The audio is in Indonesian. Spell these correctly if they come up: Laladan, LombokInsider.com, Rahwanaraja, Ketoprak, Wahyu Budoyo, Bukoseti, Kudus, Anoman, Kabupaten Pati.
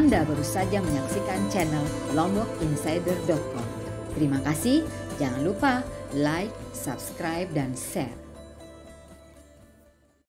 Anda baru saja menyaksikan channel LombokInsider.com. Terima kasih, jangan lupa like, subscribe, dan share.